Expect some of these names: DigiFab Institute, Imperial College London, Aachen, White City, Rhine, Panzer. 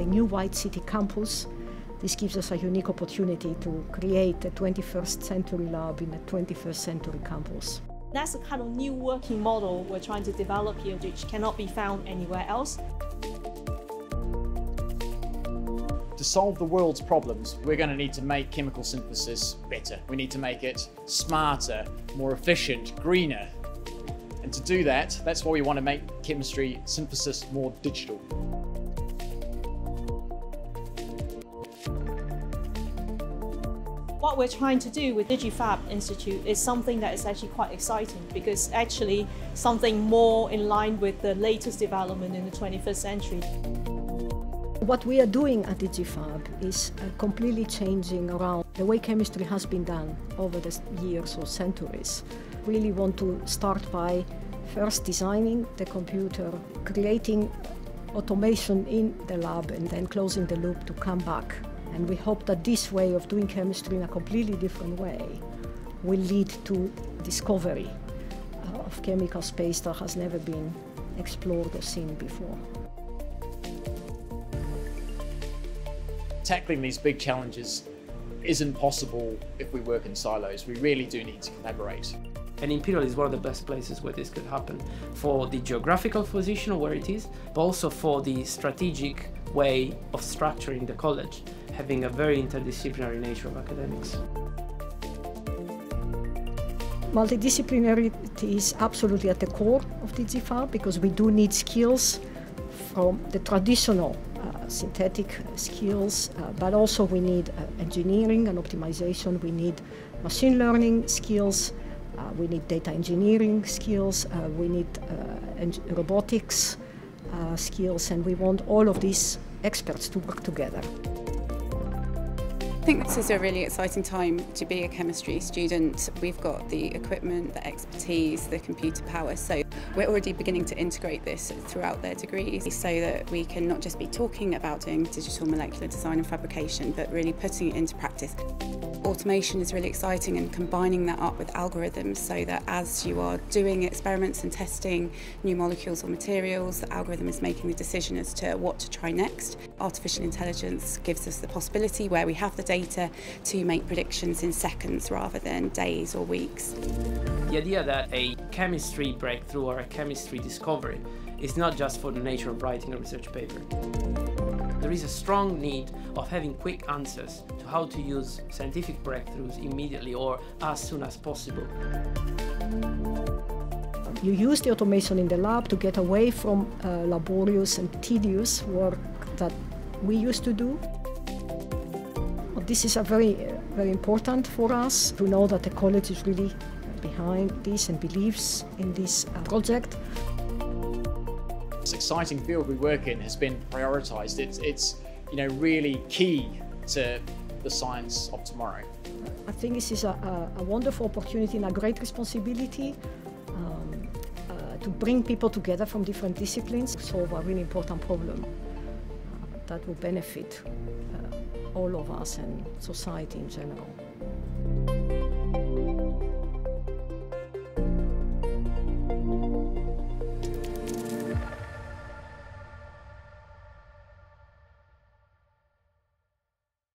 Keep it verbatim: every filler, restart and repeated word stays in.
the new White City campus. This gives us a unique opportunity to create a twenty-first century lab in a twenty-first century campus. That's the kind of new working model we're trying to develop here, which cannot be found anywhere else. To solve the world's problems, we're going to need to make chemical synthesis better. We need to make it smarter, more efficient, greener. And to do that, that's why we want to make chemistry synthesis more digital. What we're trying to do with DigiFab Institute is something that is actually quite exciting, because actually something more in line with the latest development in the twenty-first century. What we are doing at DigiFab is uh, completely changing around the way chemistry has been done over the years or centuries. We really want to start by first designing the computer, creating automation in the lab, and then closing the loop to come back. And we hope that this way of doing chemistry in a completely different way will lead to discovery of chemical space that has never been explored or seen before. Tackling these big challenges isn't possible if we work in silos. We really do need to collaborate. And Imperial is one of the best places where this could happen, for the geographical position where it is, but also for the strategic way of structuring the college, having a very interdisciplinary nature of academics. Multidisciplinarity is absolutely at the core of DigiFab, because we do need skills from the traditional uh, synthetic skills, uh, but also we need uh, engineering and optimization, we need machine learning skills, uh, we need data engineering skills, uh, we need uh, robotics, Uh, skills, and we want all of these experts to work together. I think this is a really exciting time to be a chemistry student. We've got the equipment, the expertise, the computer power, so we're already beginning to integrate this throughout their degrees, so that we can not just be talking about doing digital molecular design and fabrication, but really putting it into practice. Automation is really exciting, and combining that up with algorithms, so that as you are doing experiments and testing new molecules or materials, the algorithm is making the decision as to what to try next. Artificial intelligence gives us the possibility, where we have the data, to make predictions in seconds rather than days or weeks. The idea that a chemistry breakthrough or a chemistry discovery is not just for the nature of writing a research paper. There is a strong need of having quick answers to how to use scientific breakthroughs immediately or as soon as possible. You use the automation in the lab to get away from uh, laborious and tedious work that we used to do. This is a very, very important for us to know that the college is really behind this and believes in this uh, project. This exciting field we work in has been prioritised. It's, it's, you know, really key to the science of tomorrow. I think this is a, a wonderful opportunity and a great responsibility um, uh, to bring people together from different disciplines to solve a really important problem uh, that will benefit uh, all of us and society in general.